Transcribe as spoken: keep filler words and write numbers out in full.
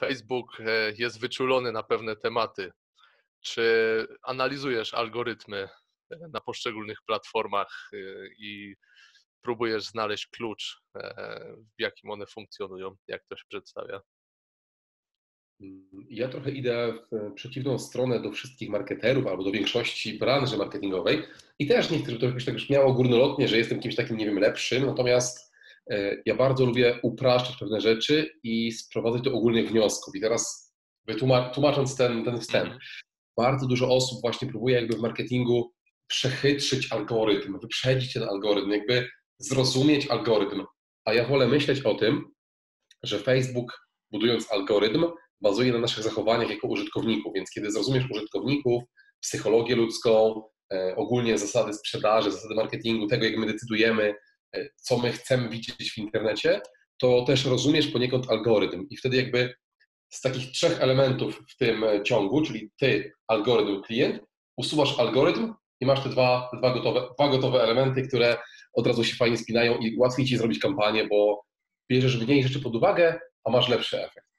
Facebook jest wyczulony na pewne tematy. Czy analizujesz algorytmy na poszczególnych platformach i próbujesz znaleźć klucz, w jakim one funkcjonują, jak to się przedstawia? Ja trochę idę w przeciwną stronę do wszystkich marketerów albo do większości branży marketingowej i też nie chcę, żeby to jakoś tak już miało górnolotnie, że jestem kimś takim, nie wiem, lepszym, natomiast ja bardzo lubię upraszczać pewne rzeczy i sprowadzać do ogólnych wniosków. I teraz tłumacząc ten, ten wstęp, bardzo dużo osób właśnie próbuje jakby w marketingu przechytrzyć algorytm, wyprzedzić ten algorytm, jakby zrozumieć algorytm. A ja wolę myśleć o tym, że Facebook, budując algorytm, bazuje na naszych zachowaniach jako użytkowników, więc kiedy zrozumiesz użytkowników, psychologię ludzką, e, ogólnie zasady sprzedaży, zasady marketingu, tego jak my decydujemy, e, co my chcemy widzieć w internecie, to też rozumiesz poniekąd algorytm i wtedy jakby z takich trzech elementów w tym ciągu, czyli ty, algorytm, klient, usuwasz algorytm i masz te dwa, dwa, gotowe, dwa gotowe elementy, które od razu się fajnie spinają i łatwiej ci zrobić kampanię, bo bierzesz mniej rzeczy pod uwagę, a masz lepszy efekt.